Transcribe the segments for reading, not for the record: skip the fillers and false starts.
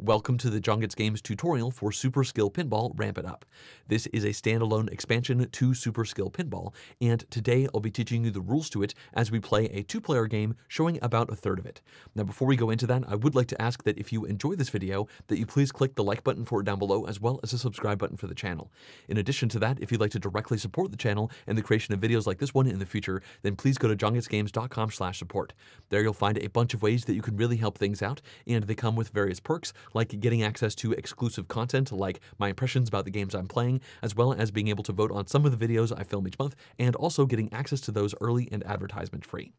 Welcome to the JonGetsGames tutorial for Super-Skill Pinball Ramp It Up. This is a standalone expansion to Super-Skill Pinball, and today I'll be teaching you the rules to it as we play a two-player game showing about a third of it. Now before we go into that, I would like to ask that if you enjoy this video, that you please click the like button for it down below, as well as the subscribe button for the channel. In addition to that, if you'd like to directly support the channel and the creation of videos like this one in the future, then please go to jongetsgames.com/support. There you'll find a bunch of ways that you can really help things out, and they come with various perks, like getting access to exclusive content like my impressions about the games I'm playing, as well as being able to vote on some of the videos I film each month, and also getting access to those early and advertisement free.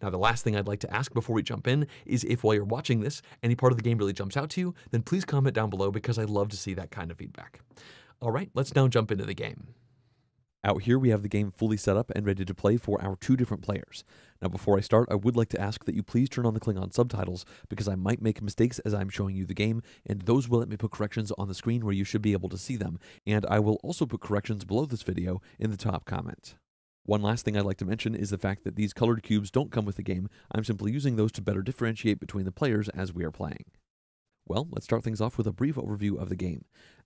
Now the last thing I'd like to ask before we jump in is if while you're watching this, any part of the game really jumps out to you, then please comment down below because I love to see that kind of feedback. Alright, let's now jump into the game. Out here we have the game fully set up and ready to play for our two different players. Now before I start, I would like to ask that you please turn on the Klingon subtitles because I might make mistakes as I'm showing you the game, and those will let me put corrections on the screen where you should be able to see them, and I will also put corrections below this video in the top comment. One last thing I'd like to mention is the fact that these colored cubes don't come with the game. I'm simply using those to better differentiate between the players as we are playing. Well, let's start things off with a brief overview of the game.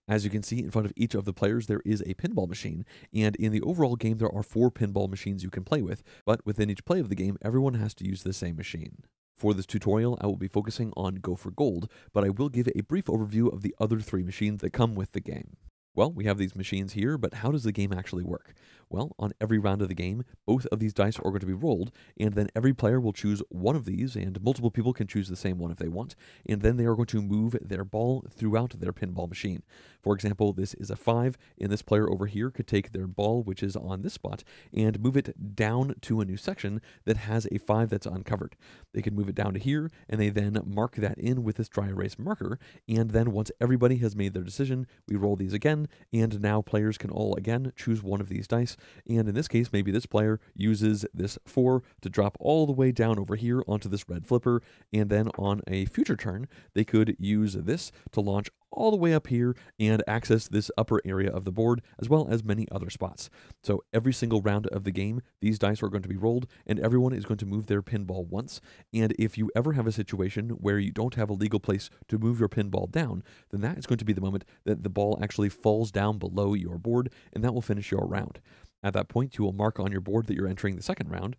As you can see, in front of each of the players there is a pinball machine, and in the overall game there are 4 pinball machines you can play with, but within each play of the game everyone has to use the same machine. For this tutorial I will be focusing on Go for Gold, but I will give a brief overview of the other 3 machines that come with the game. Well, we have these machines here, but how does the game actually work? Well, on every round of the game, both of these dice are going to be rolled, and then every player will choose one of these, and multiple people can choose the same one if they want, and then they are going to move their ball throughout their pinball machine. For example, this is a 5, and this player over here could take their ball, which is on this spot, and move it down to a new section that has a 5 that's uncovered. They can move it down to here, and they then mark that in with this dry erase marker, and then once everybody has made their decision, we roll these again, and now players can all again choose one of these dice, and in this case maybe this player uses this 4 to drop all the way down over here onto this red flipper, and then on a future turn they could use this to launch all the way up here and access this upper area of the board, as well as many other spots. So every single round of the game these dice are going to be rolled, and everyone is going to move their pinball once, and if you ever have a situation where you don't have a legal place to move your pinball down, then that is going to be the moment that the ball actually falls down below your board, and that will finish your round. At that point you will mark on your board that you're entering the second round.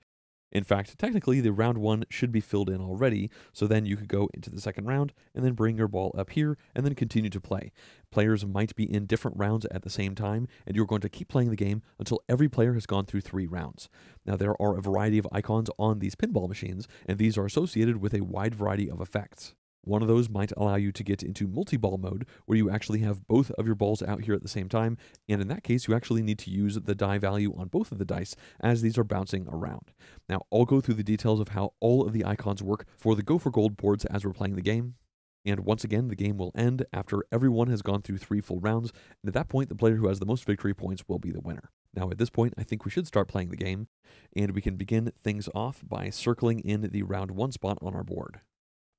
In fact, technically, the round 1 should be filled in already, so then you could go into the second round and then bring your ball up here and then continue to play. Players might be in different rounds at the same time, and you're going to keep playing the game until every player has gone through 3 rounds. Now, there are a variety of icons on these pinball machines, and these are associated with a wide variety of effects. One of those might allow you to get into multi-ball mode, where you actually have both of your balls out here at the same time, and in that case you actually need to use the die value on both of the dice as these are bouncing around. Now I'll go through the details of how all of the icons work for the Go for Gold boards as we're playing the game. And once again, the game will end after everyone has gone through 3 full rounds, and at that point the player who has the most victory points will be the winner. Now at this point, I think we should start playing the game, and we can begin things off by circling in the round 1 spot on our board.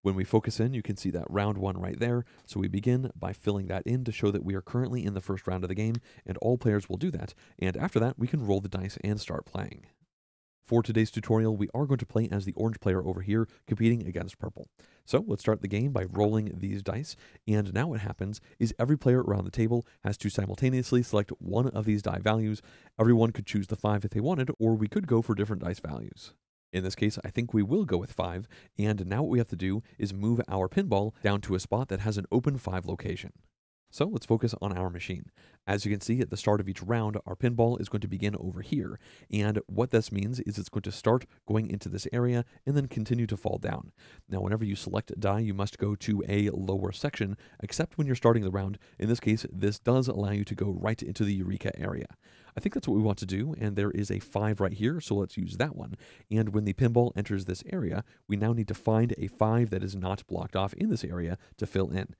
When we focus in, you can see that round 1 right there, so we begin by filling that in to show that we are currently in the first round of the game, and all players will do that, and after that we can roll the dice and start playing. For today's tutorial, we are going to play as the orange player over here, competing against purple. So let's start the game by rolling these dice, and now what happens is every player around the table has to simultaneously select one of these die values. Everyone could choose the 5 if they wanted, or we could go for different dice values. In this case, I think we will go with 5, and now what we have to do is move our pinball down to a spot that has an open 5 location. So let's focus on our machine. As you can see, at the start of each round, our pinball is going to begin over here, and what this means is it's going to start going into this area and then continue to fall down. Now whenever you select a die, you must go to a lower section, except when you're starting the round. In this case, this does allow you to go right into the Eureka area. I think that's what we want to do, and there is a 5 right here, so let's use that one. And when the pinball enters this area, we now need to find a 5 that is not blocked off in this area to fill in.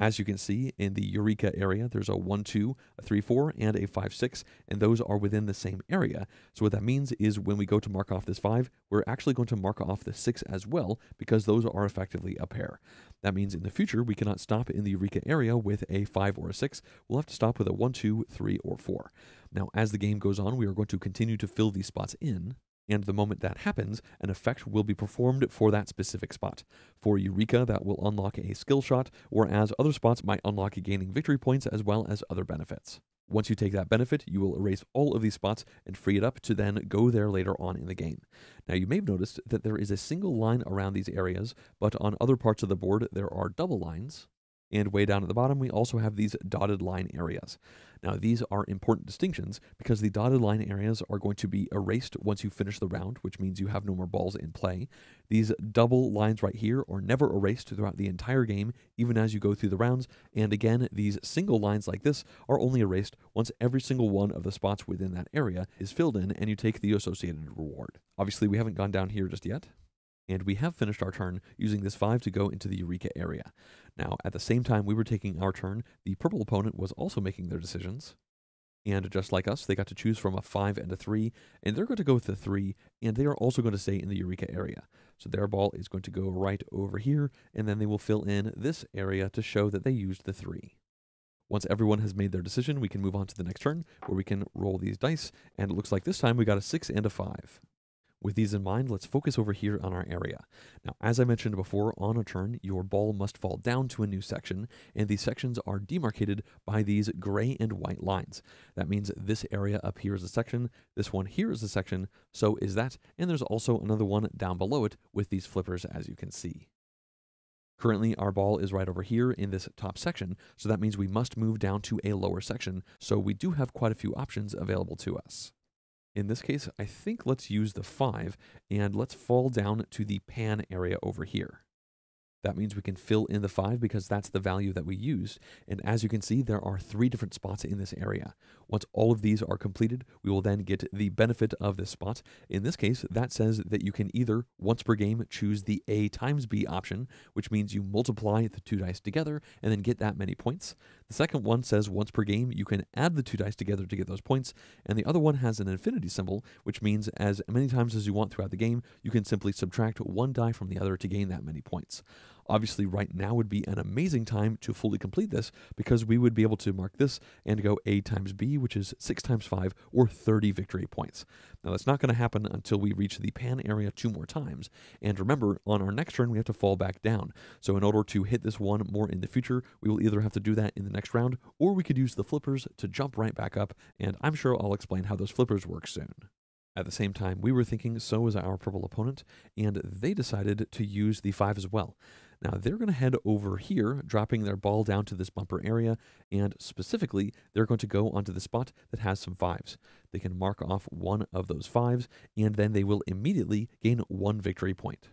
As you can see, in the Eureka area, there's a 1, 2, a 3, 4, and a 5, 6, and those are within the same area. So what that means is when we go to mark off this 5, we're actually going to mark off the 6 as well, because those are effectively a pair. That means in the future, we cannot stop in the Eureka area with a 5 or a 6. We'll have to stop with a 1, 2, 3, or 4. Now, as the game goes on, we are going to continue to fill these spots in. and the moment that happens, an effect will be performed for that specific spot. For Eureka, that will unlock a skill shot, or as other spots might unlock gaining victory points as well as other benefits. Once you take that benefit, you will erase all of these spots and free it up to then go there later on in the game. Now, you may have noticed that there is a single line around these areas, but on other parts of the board, there are double lines. And way down at the bottom, we also have these dotted line areas. Now, these are important distinctions because the dotted line areas are going to be erased once you finish the round, which means you have no more balls in play. These double lines right here are never erased throughout the entire game, even as you go through the rounds. And again, these single lines like this are only erased once every single one of the spots within that area is filled in and you take the associated reward. Obviously, we haven't gone down here just yet. And we have finished our turn using this 5 to go into the Eureka area. Now, at the same time we were taking our turn, the purple opponent was also making their decisions. And just like us, they got to choose from a 5 and a 3, and they're going to go with the 3, and they are also going to stay in the Eureka area. So their ball is going to go right over here, and then they will fill in this area to show that they used the 3. Once everyone has made their decision, we can move on to the next turn, where we can roll these dice, and it looks like this time we got a 6 and a 5. With these in mind, let's focus over here on our area. Now, as I mentioned before, on a turn, your ball must fall down to a new section, and these sections are demarcated by these gray and white lines. That means this area up here is a section, this one here is a section, so is that, and there's also another one down below it with these flippers, as you can see. Currently, our ball is right over here in this top section, so that means we must move down to a lower section, so we do have quite a few options available to us. In this case, I think let's use the 5, and let's fall down to the pan area over here. That means we can fill in the 5 because that's the value that we used, and as you can see, there are 3 different spots in this area. Once all of these are completed, we will then get the benefit of this spot. In this case, that says that you can either, once per game, choose the A times B option, which means you multiply the 2 dice together and then get that many points. The second one says once per game you can add the 2 dice together to get those points, and the other one has an infinity symbol, which means as many times as you want throughout the game, you can simply subtract one die from the other to gain that many points. Obviously, right now would be an amazing time to fully complete this because we would be able to mark this and go A times B, which is 6 times 5, or 30 victory points. Now, that's not going to happen until we reach the pan area 2 more times, and remember, on our next turn, we have to fall back down. So in order to hit this one more in the future, we will either have to do that in the next round, or we could use the flippers to jump right back up, and I'm sure I'll explain how those flippers work soon. At the same time, we were thinking so was our purple opponent, and they decided to use the 5 as well. Now, they're going to head over here, dropping their ball down to this bumper area, and specifically, they're going to go onto the spot that has some 5s. They can mark off one of those 5s, and then they will immediately gain 1 victory point.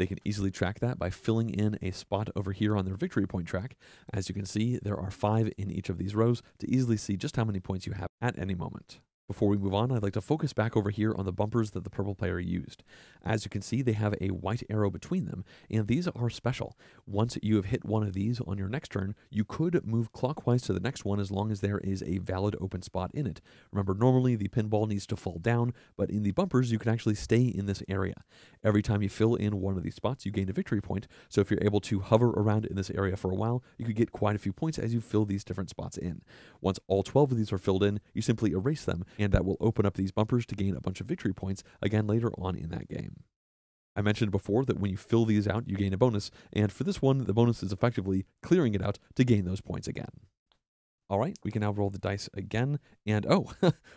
They can easily track that by filling in a spot over here on their victory point track. As you can see, there are 5 in each of these rows to easily see just how many points you have at any moment. Before we move on, I'd like to focus back over here on the bumpers that the purple player used. As you can see, they have a white arrow between them, and these are special. Once you have hit one of these on your next turn, you could move clockwise to the next one as long as there is a valid open spot in it. Remember, normally the pinball needs to fall down, but in the bumpers, you can actually stay in this area. Every time you fill in one of these spots, you gain a victory point, so if you're able to hover around in this area for a while, you could get quite a few points as you fill these different spots in. Once all 12 of these are filled in, you simply erase them, and that will open up these bumpers to gain a bunch of victory points again later on in that game. I mentioned before that when you fill these out, you gain a bonus, and for this one, the bonus is effectively clearing it out to gain those points again. All right, we can now roll the dice again, and oh,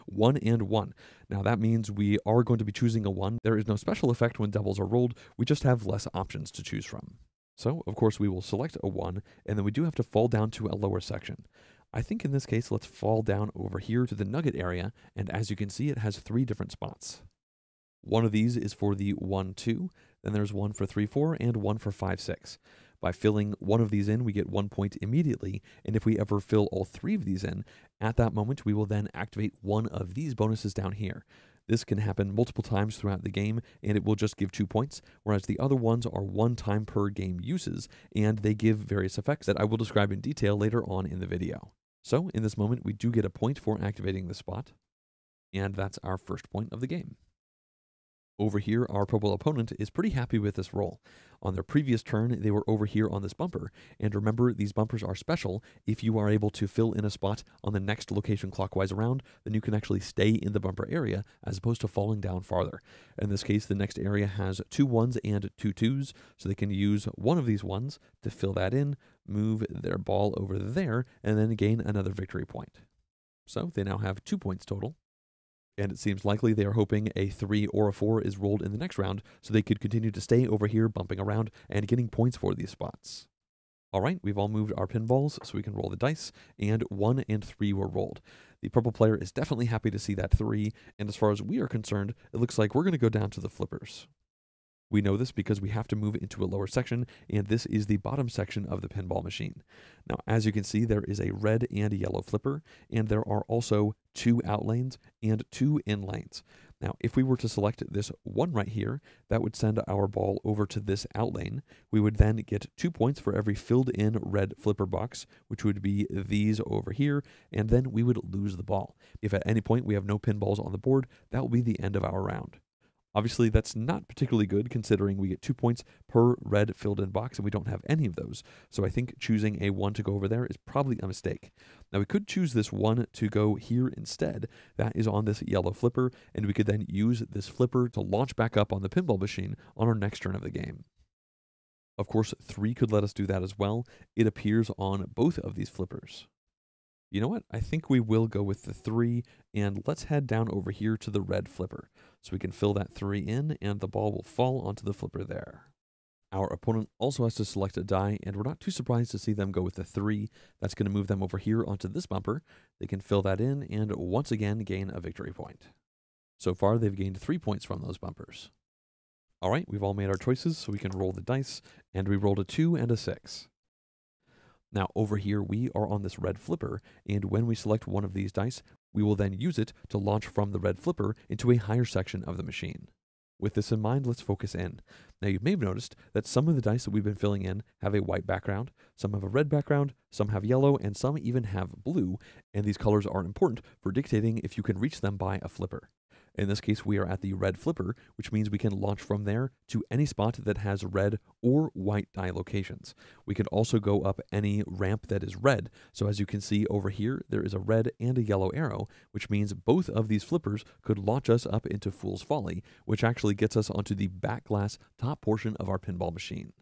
1 and 1. Now that means we are going to be choosing a 1. There is no special effect when doubles are rolled, we just have less options to choose from. So, of course, we will select a 1, and then we do have to fall down to a lower section. I think in this case, let's fall down over here to the nugget area, and as you can see, it has 3 different spots. One of these is for the 1-2, then there's one for 3-4, and one for 5-6. By filling one of these in, we get 1 point immediately, and if we ever fill all 3 of these in, at that moment, we will then activate one of these bonuses down here. This can happen multiple times throughout the game, and it will just give 2 points, whereas the other ones are 1 time per game uses, and they give various effects that I will describe in detail later on in the video. So, in this moment, we do get a point for activating the spot, and that's our first point of the game. Over here, our purple opponent is pretty happy with this roll. On their previous turn, they were over here on this bumper. And remember, these bumpers are special. If you are able to fill in a spot on the next location clockwise around, then you can actually stay in the bumper area as opposed to falling down farther. In this case, the next area has 2 ones and 2 twos, so they can use one of these ones to fill that in, move their ball over there, and then gain another victory point. So they now have 2 points total. And it seems likely they are hoping a 3 or a 4 is rolled in the next round, so they could continue to stay over here, bumping around and getting points for these spots. All right, we've all moved our pinballs so we can roll the dice, and 1 and 3 were rolled. The purple player is definitely happy to see that 3, and as far as we are concerned, it looks like we're going to go down to the flippers. We know this because we have to move into a lower section, and this is the bottom section of the pinball machine. Now, as you can see, there is a red and a yellow flipper, and there are also 2 out lanes and 2 in lanes. Now, if we were to select this one right here, that would send our ball over to this out lane. We would then get 2 points for every filled-in red flipper box, which would be these over here, and then we would lose the ball. If at any point we have no pinballs on the board, that will be the end of our round. Obviously, that's not particularly good considering we get 2 points per red filled-in box and we don't have any of those. So I think choosing a 1 to go over there is probably a mistake. Now, we could choose this 1 to go here instead. That is on this yellow flipper, and we could then use this flipper to launch back up on the pinball machine on our next turn of the game. Of course, 3 could let us do that as well. It appears on both of these flippers. You know what? I think we will go with the 3, and let's head down over here to the red flipper. So we can fill that 3 in, and the ball will fall onto the flipper there. Our opponent also has to select a die, and we're not too surprised to see them go with the 3. That's going to move them over here onto this bumper. They can fill that in, and once again gain a victory point. So far, they've gained 3 points from those bumpers. All right, we've all made our choices, so we can roll the dice, and we rolled a 2 and a 6. Now over here we are on this red flipper, and when we select one of these dice, we will then use it to launch from the red flipper into a higher section of the machine. With this in mind, let's focus in. Now you may have noticed that some of the dice that we've been filling in have a white background, some have a red background, some have yellow, and some even have blue, and these colors are important for dictating if you can reach them by a flipper. In this case, we are at the red flipper, which means we can launch from there to any spot that has red or white die locations. We can also go up any ramp that is red. So as you can see over here, there is a red and a yellow arrow, which means both of these flippers could launch us up into Fool's Folly, which actually gets us onto the back glass top portion of our pinball machine.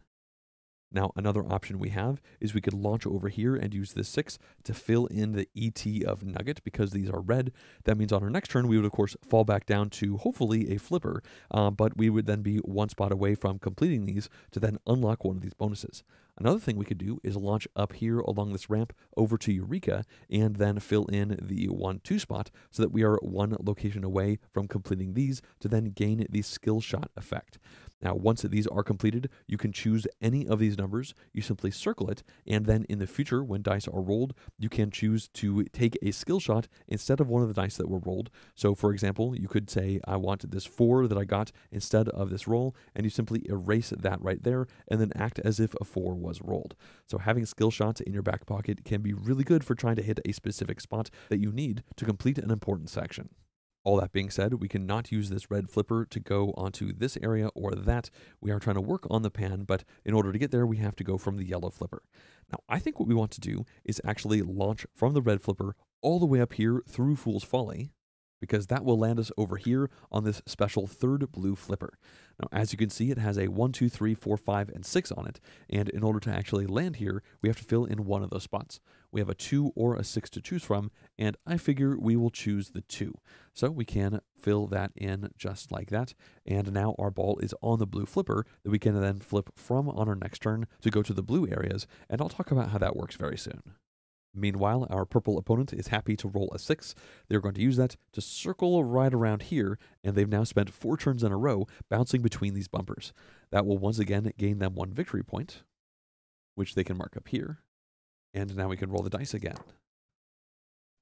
Now, another option we have is we could launch over here and use this 6 to fill in the ET of Nugget because these are red. That means on our next turn, we would, of course, fall back down to hopefully a flipper, but we would then be 1 spot away from completing these to then unlock one of these bonuses. Another thing we could do is launch up here along this ramp over to Eureka and then fill in the 1-2 spot so that we are 1 location away from completing these to then gain the skill shot effect. Now, once these are completed, you can choose any of these numbers. You simply circle it, and then in the future, when dice are rolled, you can choose to take a skill shot instead of one of the dice that were rolled. So, for example, you could say, I want this 4 that I got instead of this roll, and you simply erase that right there and then act as if a 4 was rolled. So having skill shots in your back pocket can be really good for trying to hit a specific spot that you need to complete an important section. All that being said, we cannot use this red flipper to go onto this area or that. We are trying to work on the pan, but in order to get there, we have to go from the yellow flipper. Now, I think what we want to do is actually launch from the red flipper all the way up here through Fool's Folly, because that will land us over here on this special 3rd blue flipper. Now, as you can see, it has a 1, 2, 3, 4, 5, and 6 on it, and in order to actually land here, we have to fill in one of those spots. We have a 2 or a 6 to choose from, and I figure we will choose the 2. So we can fill that in just like that, and now our ball is on the blue flipper that we can then flip from on our next turn to go to the blue areas, and I'll talk about how that works very soon. Meanwhile, our purple opponent is happy to roll a 6. They're going to use that to circle right around here, and they've now spent 4 turns in a row bouncing between these bumpers. That will once again gain them 1 victory point, which they can mark up here. And now we can roll the dice again.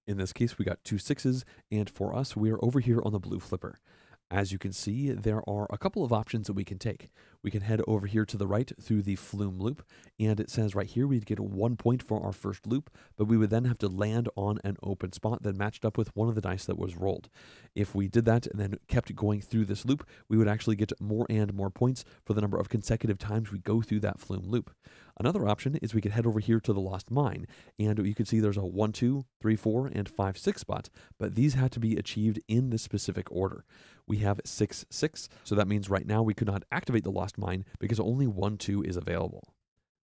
In this case, we got 2 6s, and for us, we are over here on the blue flipper. As you can see, there are a couple of options that we can take. We can head over here to the right through the flume loop, and it says right here we'd get 1 point for our first loop, but we would then have to land on an open spot that matched up with one of the dice that was rolled. If we did that and then kept going through this loop, we would actually get more and more points for the number of consecutive times we go through that flume loop. Another option is we could head over here to the Lost Mine, and you can see there's a 1, 2, 3, 4, and 5, 6 spot, but these had to be achieved in this specific order. We have 6, 6, so that means right now we could not activate the Lost Mine because only 1, 2 is available.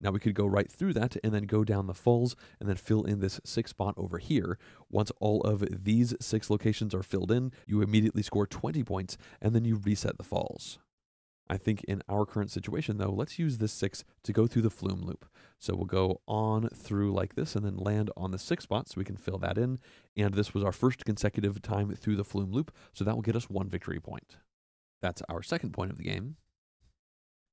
Now we could go right through that and then go down the falls and then fill in this 6 spot over here. Once all of these 6 locations are filled in, you immediately score 20 points, and then you reset the falls. I think in our current situation, though, let's use this 6 to go through the flume loop. So we'll go on through like this and then land on the 6 spot so we can fill that in. And this was our first consecutive time through the flume loop, so that will get us 1 victory point. That's our second point of the game.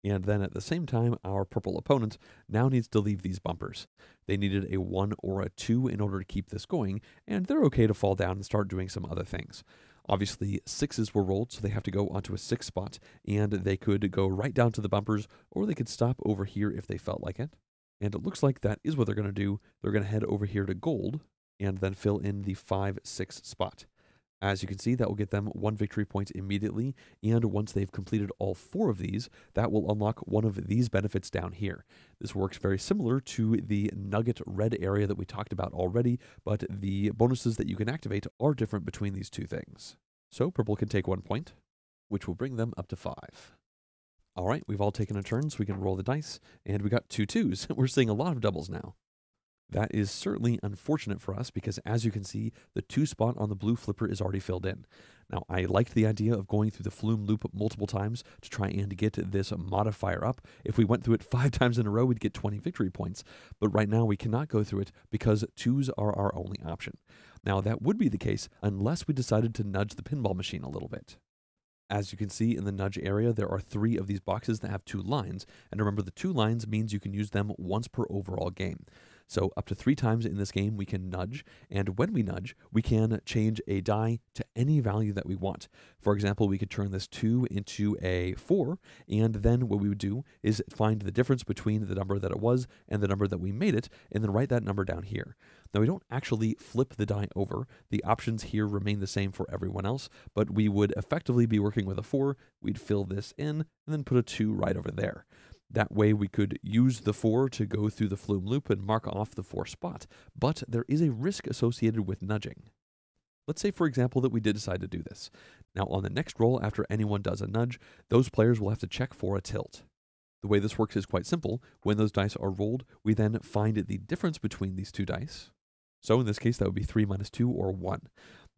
And then at the same time, our purple opponent now needs to leave these bumpers. They needed a 1 or a 2 in order to keep this going, and they're okay to fall down and start doing some other things. Obviously, 6s were rolled, so they have to go onto a 6 spot, and they could go right down to the bumpers, or they could stop over here if they felt like it. And it looks like that is what they're going to do. They're going to head over here to gold, and then fill in the 5, 6 spot. As you can see, that will get them 1 victory point immediately, and once they've completed all 4 of these, that will unlock one of these benefits down here. This works very similar to the nugget red area that we talked about already, but the bonuses that you can activate are different between these two things. So purple can take 1 point, which will bring them up to 5. All right, we've all taken a turn, so we can roll the dice, and we got 2 twos. We're seeing a lot of doubles now. That is certainly unfortunate for us because, as you can see, the 2 spot on the blue flipper is already filled in. Now, I liked the idea of going through the flume loop multiple times to try and get this modifier up. If we went through it 5 times in a row, we'd get 20 victory points. But right now, we cannot go through it because 2s are our only option. Now, that would be the case unless we decided to nudge the pinball machine a little bit. As you can see in the nudge area, there are 3 of these boxes that have 2 lines. And remember, the 2 lines means you can use them once per overall game. So up to 3 times in this game, we can nudge, and when we nudge, we can change a die to any value that we want. For example, we could turn this 2 into a 4, and then what we would do is find the difference between the number that it was and the number that we made it, and then write that number down here. Now, we don't actually flip the die over. The options here remain the same for everyone else, but we would effectively be working with a 4. We'd fill this in, and then put a 2 right over there. That way we could use the 4 to go through the flume loop and mark off the 4 spot, but there is a risk associated with nudging. Let's say, for example, that we did decide to do this. Now, on the next roll, after anyone does a nudge, those players will have to check for a tilt. The way this works is quite simple. When those dice are rolled, we then find the difference between these 2 dice. So in this case, that would be 3 minus 2 or 1.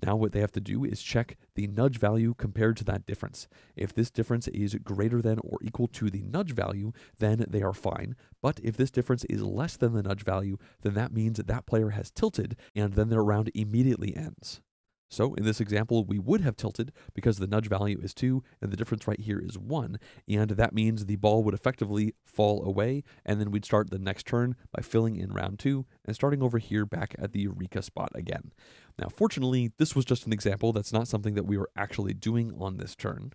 Now what they have to do is check the nudge value compared to that difference. If this difference is greater than or equal to the nudge value, then they are fine. But if this difference is less than the nudge value, then that means that player has tilted, and then their round immediately ends. So in this example, we would have tilted because the nudge value is 2 and the difference right here is 1, and that means the ball would effectively fall away, and then we'd start the next turn by filling in round 2 and starting over here back at the Eureka spot again. Now, fortunately, this was just an example. That's not something that we were actually doing on this turn.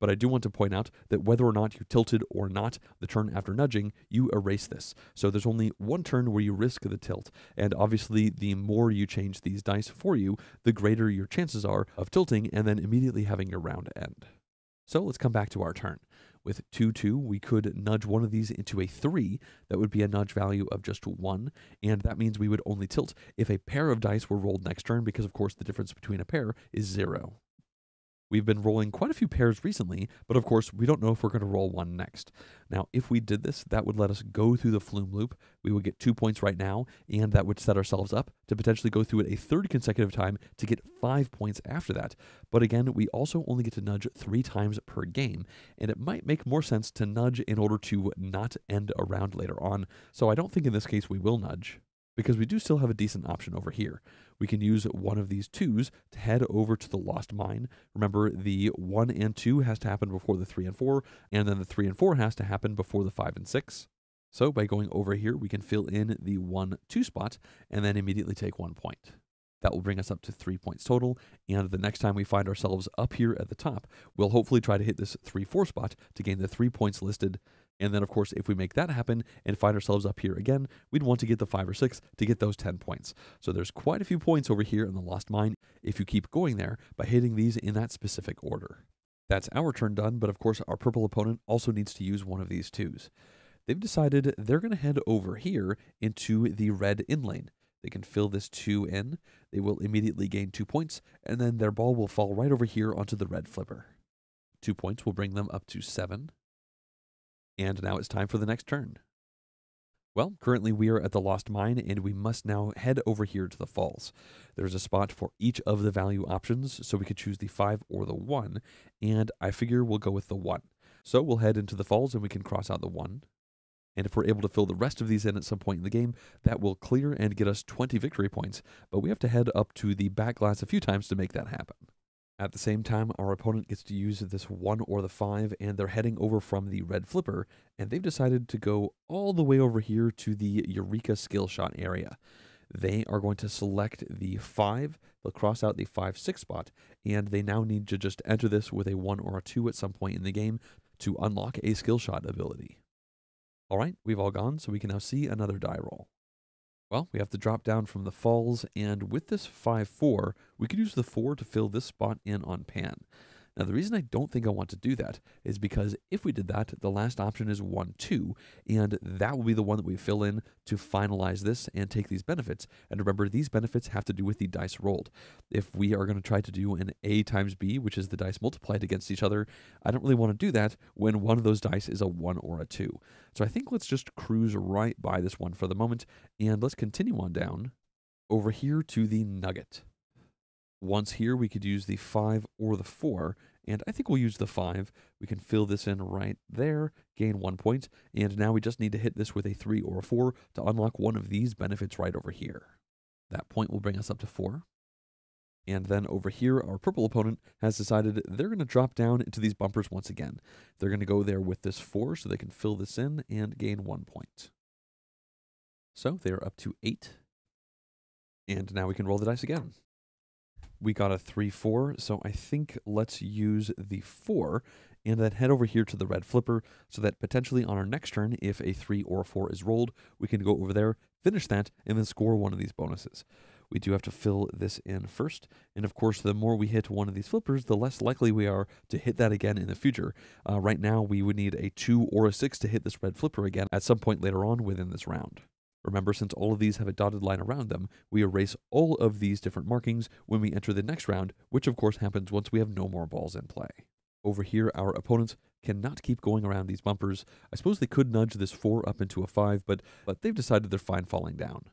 But I do want to point out that whether or not you tilted or not, the turn after nudging, you erase this. So there's only one turn where you risk the tilt, and obviously the more you change these dice for you, the greater your chances are of tilting and then immediately having your round end. So let's come back to our turn. With 2-2, we could nudge one of these into a 3. That would be a nudge value of just 1, and that means we would only tilt if a pair of dice were rolled next turn because, of course, the difference between a pair is 0. We've been rolling quite a few pairs recently, but of course, we don't know if we're going to roll one next. Now, if we did this, that would let us go through the flume loop. We would get 2 points right now, and that would set ourselves up to potentially go through it a 3rd consecutive time to get 5 points after that. But again, we also only get to nudge 3 times per game, and it might make more sense to nudge in order to not end a round later on. So I don't think in this case we will nudge, because we do still have a decent option over here. We can use one of these 2s to head over to the Lost Mine. Remember, the 1 and 2 has to happen before the 3 and 4, and then the 3 and 4 has to happen before the 5 and 6. So by going over here, we can fill in the 1, 2 spot, and then immediately take 1 point. That will bring us up to 3 points total, and the next time we find ourselves up here at the top, we'll hopefully try to hit this 3-4 spot to gain the 3 points listed. And then, of course, if we make that happen and find ourselves up here again, we'd want to get the 5 or 6 to get those 10 points. So there's quite a few points over here in the Lost Mine if you keep going there by hitting these in that specific order. That's our turn done, but of course our purple opponent also needs to use one of these twos. They've decided they're going to head over here into the red in lane. They can fill this 2 in, they will immediately gain 2 points, and then their ball will fall right over here onto the red flipper. 2 points will bring them up to 7. And now it's time for the next turn. Well, currently we are at the Lost Mine, and we must now head over here to the falls. There's a spot for each of the value options, so we could choose the 5 or the 1, and I figure we'll go with the 1. So we'll head into the falls, and we can cross out the 1. And if we're able to fill the rest of these in at some point in the game, that will clear and get us 20 victory points, but we have to head up to the back glass a few times to make that happen. At the same time, our opponent gets to use this 1 or the 5, and they're heading over from the red flipper, and they've decided to go all the way over here to the Eureka skill shot area. They are going to select the 5, they'll cross out the 5-6 spot, and they now need to just enter this with a 1 or a 2 at some point in the game to unlock a skill shot ability. Alright, we've all gone, so we can now see another die roll. Well, we have to drop down from the falls, and with this 5-4, we could use the 4 to fill this spot in on Pan. Now, the reason I don't think I want to do that is because if we did that, the last option is 1-2, and that will be the one that we fill in to finalize this and take these benefits. And remember, these benefits have to do with the dice rolled. If we are going to try to do an A times B, which is the dice multiplied against each other, I don't really want to do that when one of those dice is a 1 or a 2. So I think let's just cruise right by this one for the moment, and let's continue on down over here to the nugget. Once here, we could use the 5 or the 4, and I think we'll use the 5. We can fill this in right there, gain 1 point, and now we just need to hit this with a 3 or a 4 to unlock one of these benefits right over here. That point will bring us up to 4. And then over here, our purple opponent has decided they're going to drop down into these bumpers once again. They're going to go there with this 4 so they can fill this in and gain 1 point. So they're up to 8. And now we can roll the dice again. We got a 3-4, so I think let's use the 4 and then head over here to the red flipper so that potentially on our next turn, if a 3 or a 4 is rolled, we can go over there, finish that, and then score one of these bonuses. We do have to fill this in first, and of course, the more we hit one of these flippers, the less likely we are to hit that again in the future. Right now, we would need a 2 or a 6 to hit this red flipper again at some point later on within this round. Remember, since all of these have a dotted line around them, we erase all of these different markings when we enter the next round, which of course happens once we have no more balls in play. Over here, our opponents cannot keep going around these bumpers. I suppose they could nudge this 4 up into a 5, but they've decided they're fine falling down.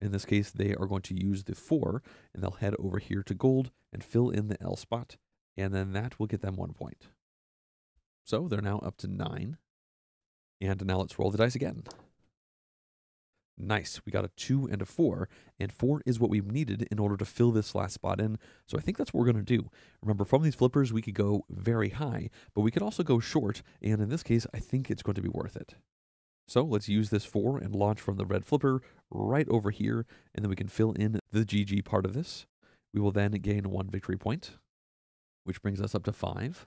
In this case, they are going to use the 4, and they'll head over here to gold and fill in the L spot, and then that will get them 1 point. So they're now up to 9, and now let's roll the dice again. Nice, we got a 2 and a 4, and 4 is what we needed in order to fill this last spot in, so I think that's what we're going to do. Remember, from these flippers, we could go very high, but we could also go short, and in this case, I think it's going to be worth it. So let's use this 4 and launch from the red flipper right over here, and then we can fill in the GG part of this. We will then gain 1 victory point, which brings us up to 5.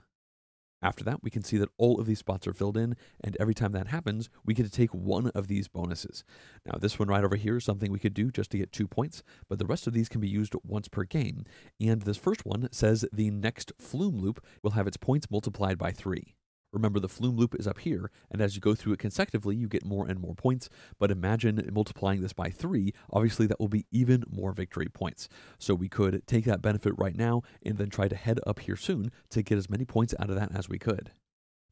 After that, we can see that all of these spots are filled in, and every time that happens, we get to take one of these bonuses. Now, this one right over here is something we could do just to get 2 points, but the rest of these can be used once per game, and this first one says the next flume loop will have its points multiplied by 3. Remember, the flume loop is up here, and as you go through it consecutively, you get more and more points, but imagine multiplying this by 3, obviously that will be even more victory points. So we could take that benefit right now and then try to head up here soon to get as many points out of that as we could.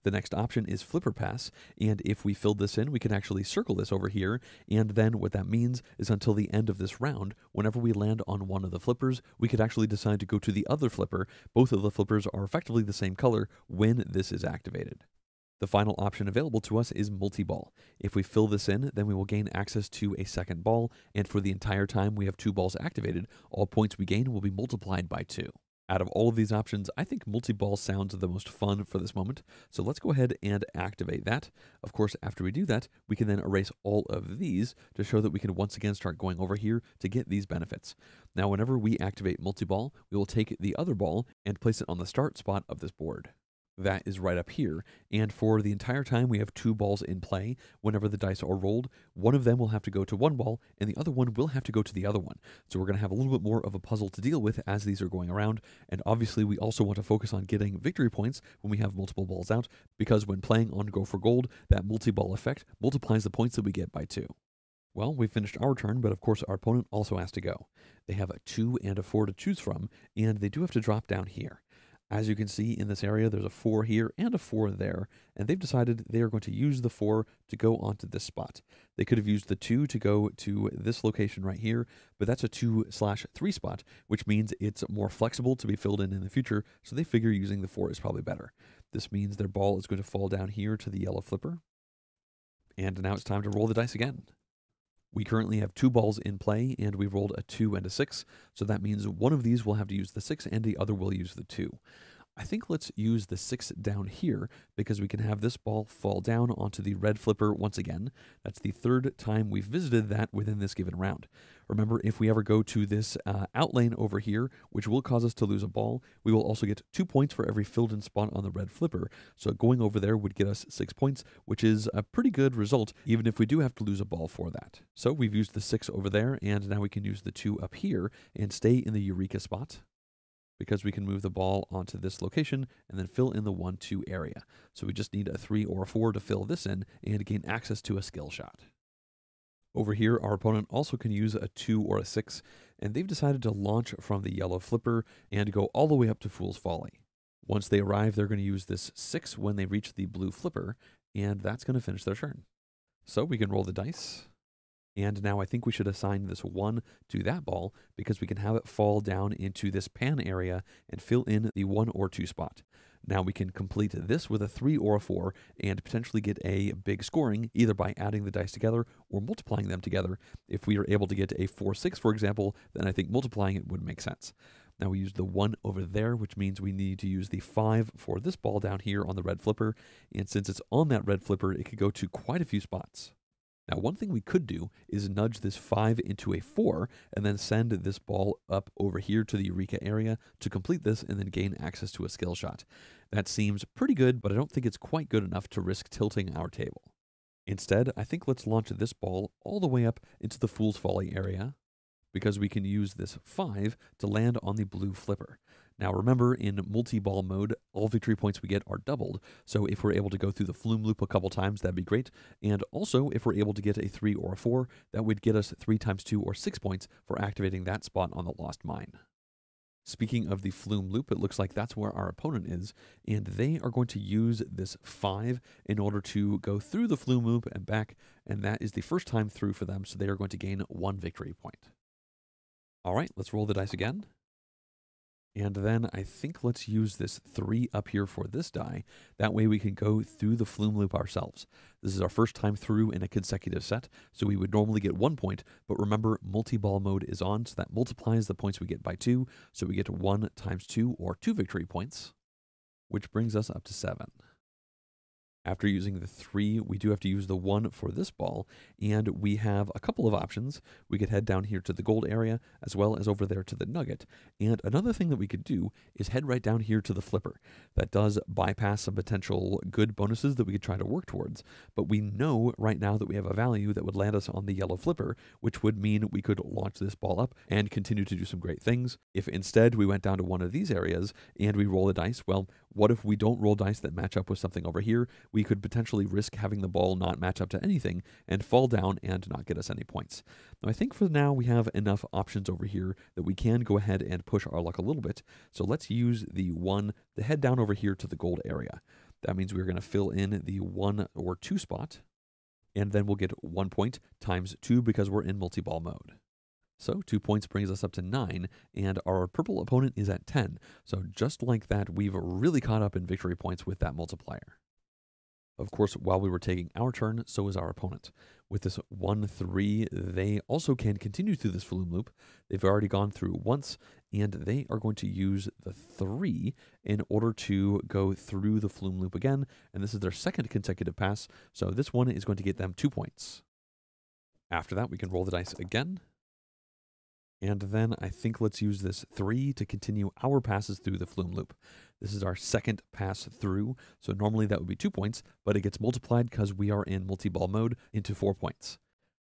The next option is Flipper Pass, and if we filled this in, we can actually circle this over here, and then what that means is until the end of this round, whenever we land on one of the flippers, we could actually decide to go to the other flipper. Both of the flippers are effectively the same color when this is activated. The final option available to us is multi-ball. If we fill this in, then we will gain access to a second ball, and for the entire time we have 2 balls activated, all points we gain will be multiplied by 2. Out of all of these options, I think multi-ball sounds the most fun for this moment, so let's go ahead and activate that. Of course, after we do that, we can then erase all of these to show that we can once again start going over here to get these benefits. Now, whenever we activate multi-ball, we will take the other ball and place it on the start spot of this board. That is right up here, and for the entire time we have two balls in play. Whenever the dice are rolled, one of them will have to go to one ball, and the other one will have to go to the other one. So we're going to have a little bit more of a puzzle to deal with as these are going around, and obviously we also want to focus on getting victory points when we have multiple balls out, because when playing on Go for Gold, that multi-ball effect multiplies the points that we get by 2. Well, we finished our turn, but of course our opponent also has to go. They have a 2 and a 4 to choose from, and they do have to drop down here. As you can see in this area, there's a 4 here and a 4 there, and they've decided they are going to use the 4 to go onto this spot. They could have used the 2 to go to this location right here, but that's a 2/3 spot, which means it's more flexible to be filled in the future, so they figure using the 4 is probably better. This means their ball is going to fall down here to the yellow flipper. And now it's time to roll the dice again. We currently have 2 balls in play, and we've rolled a 2 and a 6, so that means one of these will have to use the 6 and the other will use the 2. I think let's use the 6 down here, because we can have this ball fall down onto the red flipper once again. That's the 3rd time we've visited that within this given round. Remember, if we ever go to this out lane over here, which will cause us to lose a ball, we will also get 2 points for every filled-in spot on the red flipper. So going over there would get us 6 points, which is a pretty good result, even if we do have to lose a ball for that. So we've used the 6 over there, and now we can use the 2 up here and stay in the Eureka spot, because we can move the ball onto this location and then fill in the 1-2 area. So we just need a 3 or a 4 to fill this in and gain access to a skill shot. Over here, our opponent also can use a 2 or a 6, and they've decided to launch from the yellow flipper and go all the way up to Fool's Folly. Once they arrive, they're going to use this 6 when they reach the blue flipper, and that's going to finish their turn. So we can roll the dice. And now I think we should assign this 1 to that ball, because we can have it fall down into this pan area and fill in the 1 or 2 spot. Now we can complete this with a 3 or a 4 and potentially get a big scoring, either by adding the dice together or multiplying them together. If we are able to get a 4-6, for example, then I think multiplying it would make sense. Now we use the 1 over there, which means we need to use the 5 for this ball down here on the red flipper. And since it's on that red flipper, it could go to quite a few spots. Now, one thing we could do is nudge this 5 into a 4 and then send this ball up over here to the Eureka area to complete this and then gain access to a skill shot. That seems pretty good, but I don't think it's quite good enough to risk tilting our table. Instead, I think let's launch this ball all the way up into the Fool's Folly area, because we can use this 5 to land on the blue flipper. Now remember, in multi-ball mode, all victory points we get are doubled, so if we're able to go through the flume loop a couple times, that'd be great. And also, if we're able to get a 3 or a 4, that would get us 3 times 2 or 6 points for activating that spot on the lost mine. Speaking of the flume loop, it looks like that's where our opponent is, and they are going to use this 5 in order to go through the flume loop and back, and that is the first time through for them, so they are going to gain 1 victory point. All right, let's roll the dice again. And then I think let's use this 3 up here for this die. That way we can go through the flume loop ourselves. This is our first time through in a consecutive set, so we would normally get 1 point, but remember, multi-ball mode is on, so that multiplies the points we get by 2, so we get 1 times 2 or 2 victory points, which brings us up to 7. After using the 3, we do have to use the 1 for this ball, and we have a couple of options. We could head down here to the gold area, as well as over there to the nugget. And another thing that we could do is head right down here to the flipper. That does bypass some potential good bonuses that we could try to work towards, but we know right now that we have a value that would land us on the yellow flipper, which would mean we could launch this ball up and continue to do some great things. If instead we went down to one of these areas and we roll the dice, well, what if we don't roll dice that match up with something over here? We could potentially risk having the ball not match up to anything and fall down and not get us any points. Now I think for now we have enough options over here that we can go ahead and push our luck a little bit. So let's use the 1 to head down over here to the gold area. That means we're going to fill in the 1 or 2 spot, and then we'll get 1 point times 2 because we're in multi-ball mode. So 2 points brings us up to 9, and our purple opponent is at 10. So just like that, we've really caught up in victory points with that multiplier. Of course, while we were taking our turn, so is our opponent. With this 1-3, they also can continue through this Flume Loop. They've already gone through once, and they are going to use the 3 in order to go through the Flume Loop again, and this is their second consecutive pass, so this one is going to get them 2 points. After that, we can roll the dice again. And then I think let's use this 3 to continue our passes through the Flume Loop. This is our second pass through, so normally that would be 2 points, but it gets multiplied because we are in multi-ball mode into 4 points.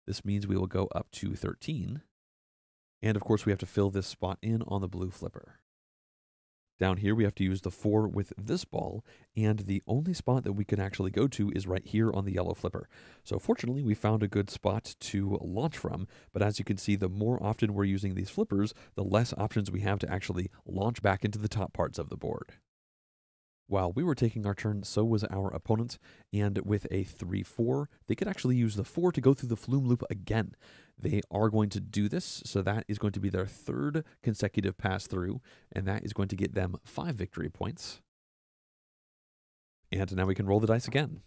This means we will go up to 13. And of course we have to fill this spot in on the blue flipper. Down here we have to use the 4 with this ball, and the only spot that we can actually go to is right here on the yellow flipper. So fortunately we found a good spot to launch from, but as you can see, the more often we're using these flippers, the less options we have to actually launch back into the top parts of the board. While we were taking our turn, so was our opponent, and with a 3-4, they could actually use the 4 to go through the Flume Loop again. They are going to do this, so that is going to be their third consecutive pass through, and that is going to get them 5 victory points. And now we can roll the dice again.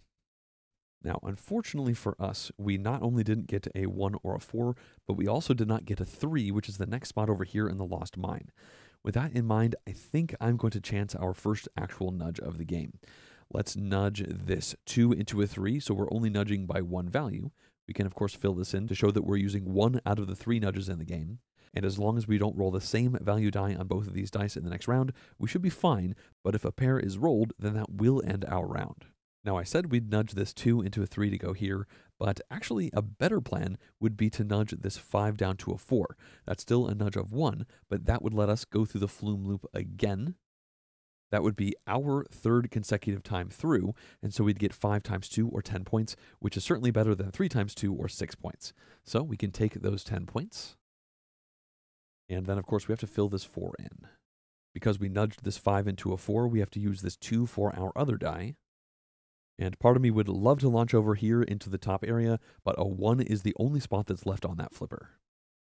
Now, unfortunately for us, we not only didn't get a 1 or a 4, but we also did not get a 3, which is the next spot over here in the Lost Mine. With that in mind, I think I'm going to chance our first actual nudge of the game. Let's nudge this 2 into a 3, so we're only nudging by 1 value. We can, of course, fill this in to show that we're using 1 out of the 3 nudges in the game. And as long as we don't roll the same value die on both of these dice in the next round, we should be fine, but if a pair is rolled, then that will end our round. Now, I said we'd nudge this 2 into a 3 to go here, but actually a better plan would be to nudge this 5 down to a 4. That's still a nudge of 1, but that would let us go through the Flume Loop again. That would be our third consecutive time through, and so we'd get 5 times 2 or 10 points, which is certainly better than 3 times 2 or 6 points. So we can take those 10 points. And then, of course, we have to fill this 4 in. Because we nudged this 5 into a 4, we have to use this 2 for our other die. And part of me would love to launch over here into the top area, but a 1 is the only spot that's left on that flipper.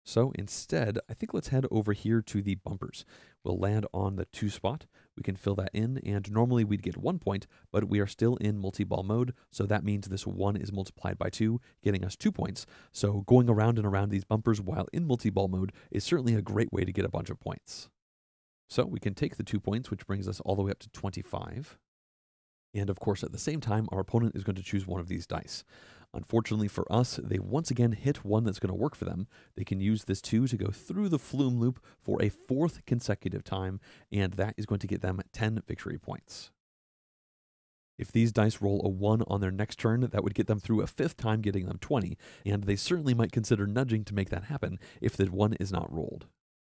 So instead, I think let's head over here to the bumpers. We'll land on the 2 spot. We can fill that in, and normally we'd get 1 point, but we are still in multi-ball mode, so that means this 1 is multiplied by 2, getting us 2 points. So going around and around these bumpers while in multi-ball mode is certainly a great way to get a bunch of points. So we can take the 2 points, which brings us all the way up to 25. And of course, at the same time, our opponent is going to choose one of these dice. Unfortunately for us, they once again hit one that's going to work for them. They can use this 2 to go through the Flume Loop for a fourth consecutive time, and that is going to get them 10 victory points. If these dice roll a 1 on their next turn, that would get them through a 5th time, getting them 20, and they certainly might consider nudging to make that happen if the 1 is not rolled.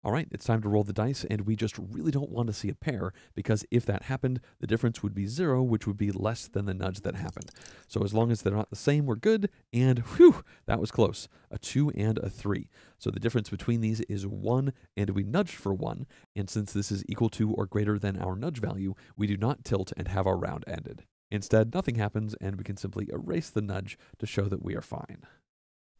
All right, it's time to roll the dice, and we just really don't want to see a pair, because if that happened, the difference would be 0, which would be less than the nudge that happened. So as long as they're not the same, we're good, and whew, that was close. A 2 and a 3. So the difference between these is 1, and we nudged for 1, and since this is equal to or greater than our nudge value, we do not tilt and have our round ended. Instead, nothing happens, and we can simply erase the nudge to show that we are fine.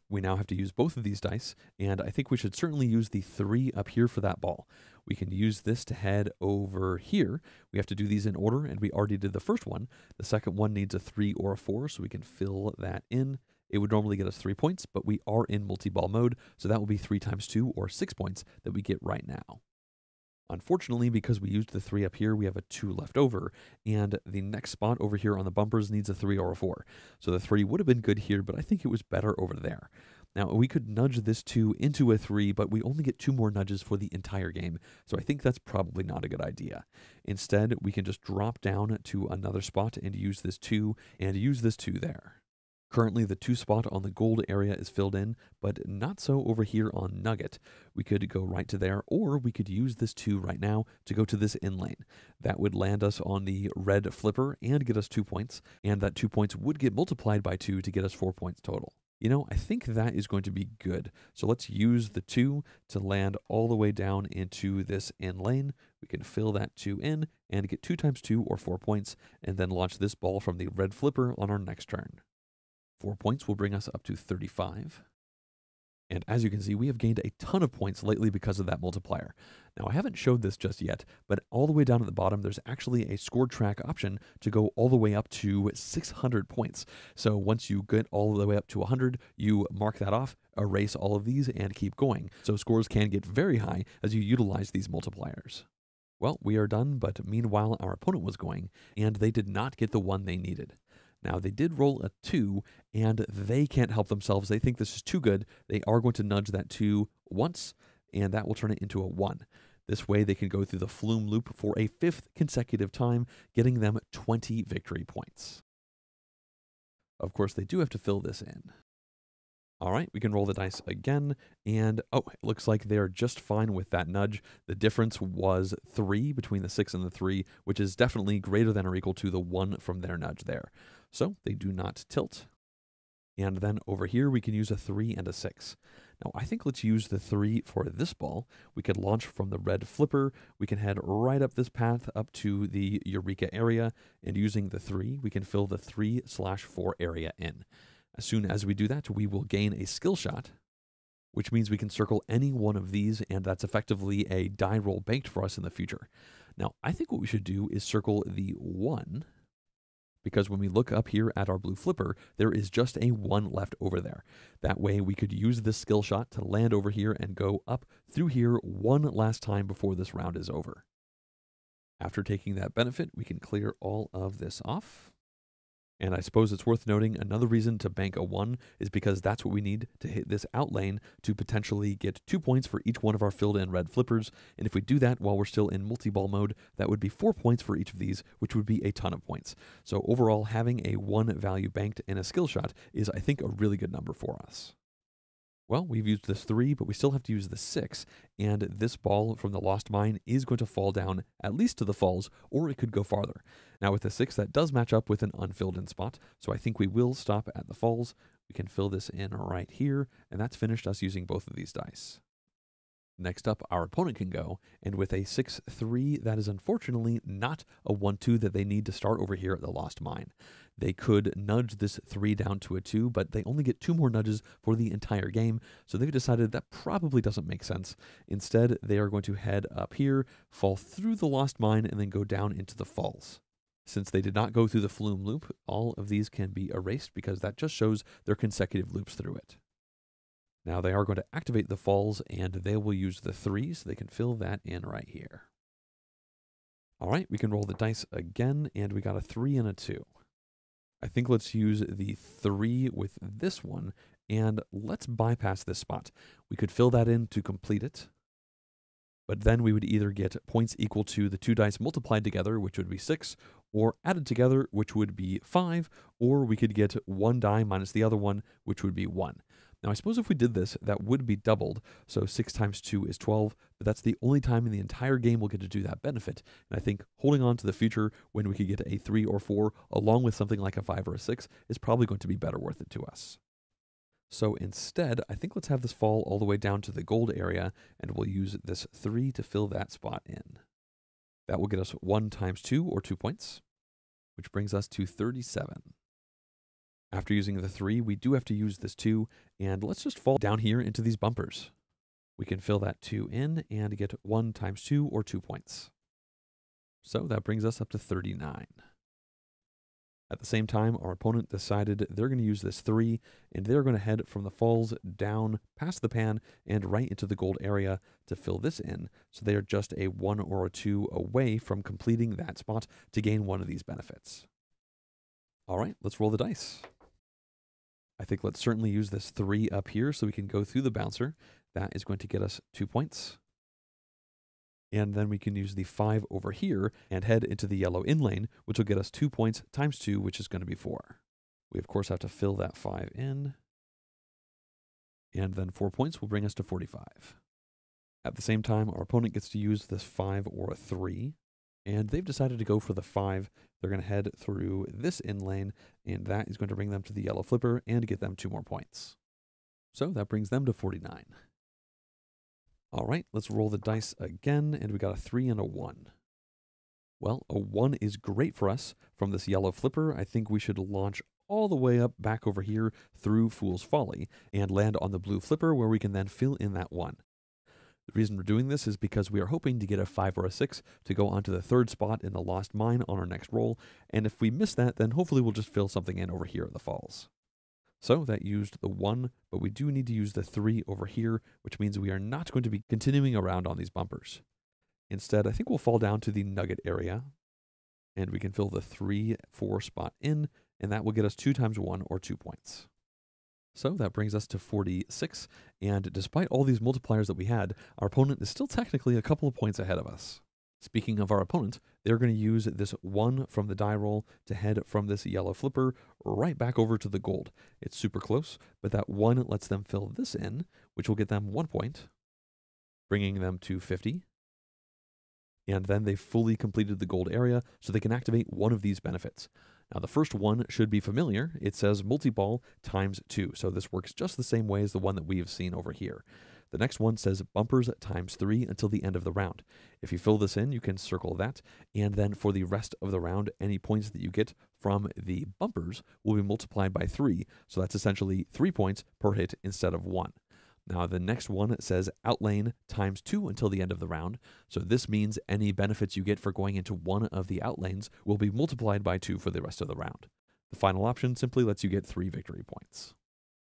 We now have to use both of these dice, and I think we should certainly use the 3 up here for that ball. We can use this to head over here. We have to do these in order, and we already did the first one. The second one needs a 3 or a 4, so we can fill that in. It would normally get us 3 points, but we are in multi-ball mode, so that will be 3 times 2 or 6 points that we get right now. Unfortunately, because we used the 3 up here, we have a 2 left over, and the next spot over here on the bumpers needs a 3 or a 4. So the 3 would have been good here, but I think it was better over there. Now, we could nudge this 2 into a 3, but we only get 2 more nudges for the entire game, so I think that's probably not a good idea. Instead, we can just drop down to another spot and use this 2, there. Currently, the 2 spot on the gold area is filled in, but not so over here on Nugget. We could go right to there, or we could use this 2 right now to go to this in lane. That would land us on the red flipper and get us 2 points, and that 2 points would get multiplied by 2 to get us 4 points total. You know, I think that is going to be good. So let's use the 2 to land all the way down into this in lane. We can fill that 2 in and get 2 times 2 or 4 points, and then launch this ball from the red flipper on our next turn. 4 points will bring us up to 35. And as you can see, we have gained a ton of points lately because of that multiplier. Now, I haven't showed this just yet, but all the way down at the bottom, there's actually a score track option to go all the way up to 600 points. So once you get all the way up to 100, you mark that off, erase all of these, and keep going. So scores can get very high as you utilize these multipliers. Well, we are done, but meanwhile, our opponent was going, and they did not get the one they needed. Now, they did roll a 2, and they can't help themselves. They think this is too good. They are going to nudge that 2 once, and that will turn it into a 1. This way, they can go through the flume loop for a 5th consecutive time, getting them 20 victory points. Of course, they do have to fill this in. All right, we can roll the dice again, and oh, it looks like they're just fine with that nudge. The difference was 3 between the 6 and the 3, which is definitely greater than or equal to the 1 from their nudge there. So they do not tilt. And then over here, we can use a 3 and a 6. Now, I think let's use the 3 for this ball. We could launch from the red flipper. We can head right up this path up to the Eureka area, and using the 3, we can fill the 3/4 area in. As soon as we do that, we will gain a skill shot, which means we can circle any one of these, and that's effectively a die roll banked for us in the future. Now, I think what we should do is circle the 1, because when we look up here at our blue flipper, there is just a 1 left over there. That way, we could use this skill shot to land over here and go up through here one last time before this round is over. After taking that benefit, we can clear all of this off. And I suppose it's worth noting another reason to bank a 1 is because that's what we need to hit this out lane to potentially get 2 points for each one of our filled-in red flippers. And if we do that while we're still in multi-ball mode, that would be 4 points for each of these, which would be a ton of points. So overall, having a 1 value banked and a skill shot is, I think, a really good number for us. Well, we've used this 3, but we still have to use the 6, and this ball from the Lost Mine is going to fall down at least to the falls, or it could go farther. Now with the 6, that does match up with an unfilled-in spot, so I think we will stop at the falls. We can fill this in right here, and that's finished us using both of these dice. Next up, our opponent can go, and with a 6-3, that is unfortunately not a 1-2 that they need to start over here at the Lost Mine. They could nudge this 3 down to a 2, but they only get 2 more nudges for the entire game, so they've decided that probably doesn't make sense. Instead, they are going to head up here, fall through the Lost Mine, and then go down into the falls. Since they did not go through the flume loop, all of these can be erased because that just shows their consecutive loops through it. Now they are going to activate the falls, and they will use the 3, so they can fill that in right here. All right, we can roll the dice again, and we got a 3 and a 2. I think let's use the 3 with this one, and let's bypass this spot. We could fill that in to complete it, but then we would either get points equal to the 2 dice multiplied together, which would be 6, or added together, which would be 5, or we could get 1 die minus the other one, which would be 1. Now, I suppose if we did this, that would be doubled, so 6 times 2 is 12, but that's the only time in the entire game we'll get to do that benefit, and I think holding on to the future when we could get a 3 or 4 along with something like a 5 or a 6 is probably going to be better worth it to us. So instead, I think let's have this fall all the way down to the gold area, and we'll use this 3 to fill that spot in. That will get us 1 times 2, or 2 points, which brings us to 37. After using the 3, we do have to use this 2, and let's just fall down here into these bumpers. We can fill that 2 in and get 1 times 2, or 2 points. So that brings us up to 39. At the same time, our opponent decided they're going to use this 3, and they're going to head from the falls down past the pan and right into the gold area to fill this in, so they are just a 1 or a 2 away from completing that spot to gain one of these benefits. All right, let's roll the dice. I think let's certainly use this 3 up here so we can go through the bouncer. That is going to get us 2 points. And then we can use the 5 over here and head into the yellow in lane, which will get us 2 points times 2, which is going to be 4. We, of course, have to fill that 5 in. And then 4 points will bring us to 45. At the same time, our opponent gets to use this 5 or 3. And they've decided to go for the 5. They're going to head through this in lane, and that is going to bring them to the yellow flipper and get them 2 more points. So that brings them to 49. All right, let's roll the dice again, and we got a 3 and a 1. Well, a 1 is great for us. From this yellow flipper, I think we should launch all the way up back over here through Fool's Folly and land on the blue flipper where we can then fill in that one. The reason we're doing this is because we are hoping to get a 5 or a 6 to go onto the third spot in the Lost Mine on our next roll, and if we miss that, then hopefully we'll just fill something in over here in the falls. So that used the 1, but we do need to use the 3 over here, which means we are not going to be continuing around on these bumpers. Instead, I think we'll fall down to the nugget area, and we can fill the 3-4 spot in, and that will get us 2 times 1 or 2 points. So that brings us to 46, and despite all these multipliers that we had, our opponent is still technically a couple of points ahead of us. Speaking of our opponent, they're going to use this 1 from the die roll to head from this yellow flipper right back over to the gold. It's super close, but that 1 lets them fill this in, which will get them 1 point, bringing them to 50. And then they've fully completed the gold area, so they can activate one of these benefits. Now the first one should be familiar. It says multi-ball times 2, so this works just the same way as the one that we have seen over here. The next one says bumpers times 3 until the end of the round. If you fill this in, you can circle that, and then for the rest of the round, any points that you get from the bumpers will be multiplied by 3, so that's essentially 3 points per hit instead of 1. Now the next one says outlane times 2 until the end of the round, so this means any benefits you get for going into one of the outlanes will be multiplied by 2 for the rest of the round. The final option simply lets you get 3 victory points.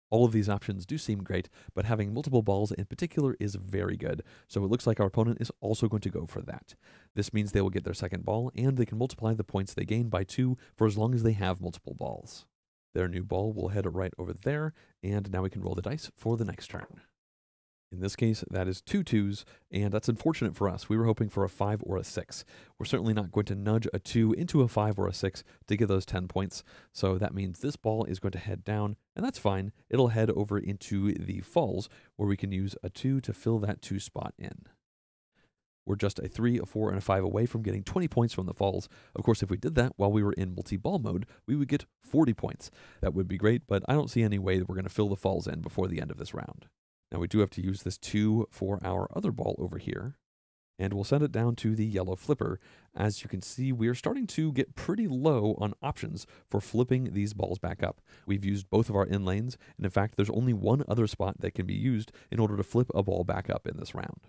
All of these options do seem great, but having multiple balls in particular is very good, so it looks like our opponent is also going to go for that. This means they will get their second ball, and they can multiply the points they gain by 2 for as long as they have multiple balls. Their new ball will head right over there, and now we can roll the dice for the next turn. In this case, that is 2 2s, and that's unfortunate for us. We were hoping for a 5 or a 6. We're certainly not going to nudge a 2 into a 5 or a 6 to get those 10 points, so that means this ball is going to head down, and that's fine. It'll head over into the falls, where we can use a 2 to fill that 2 spot in. We're just a 3, a 4, and a 5 away from getting 20 points from the falls. Of course, if we did that while we were in multi-ball mode, we would get 40 points. That would be great, but I don't see any way that we're going to fill the falls in before the end of this round. Now, we do have to use this 2 for our other ball over here, and we'll send it down to the yellow flipper. As you can see, we're starting to get pretty low on options for flipping these balls back up. We've used both of our in lanes, and in fact, there's only one other spot that can be used in order to flip a ball back up in this round.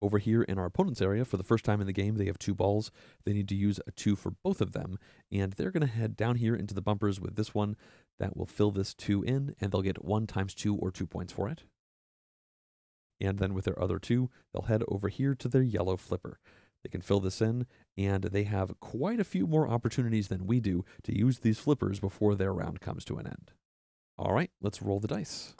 Over here in our opponent's area, for the first time in the game, they have 2 balls. They need to use a 2 for both of them, and they're going to head down here into the bumpers with this one. That will fill this 2 in, and they'll get 1 times 2 or 2 points for it. And then with their other 2, they'll head over here to their yellow flipper. They can fill this in, and they have quite a few more opportunities than we do to use these flippers before their round comes to an end. All right, let's roll the dice.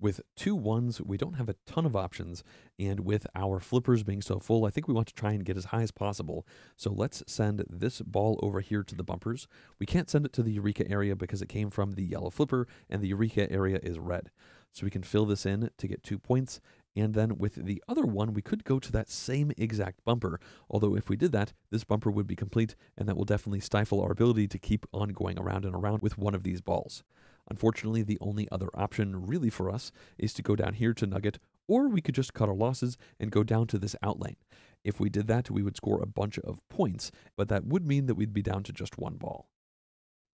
With 2 1s, we don't have a ton of options, and with our flippers being so full, I think we want to try and get as high as possible. So let's send this ball over here to the bumpers. We can't send it to the Eureka area because it came from the yellow flipper, and the Eureka area is red. So we can fill this in to get 2 points, and then with the other one, we could go to that same exact bumper, although if we did that, this bumper would be complete, and that will definitely stifle our ability to keep on going around and around with one of these balls. Unfortunately, the only other option really for us is to go down here to Nugget, or we could just cut our losses and go down to this outlane. If we did that, we would score a bunch of points, but that would mean that we'd be down to just 1 ball.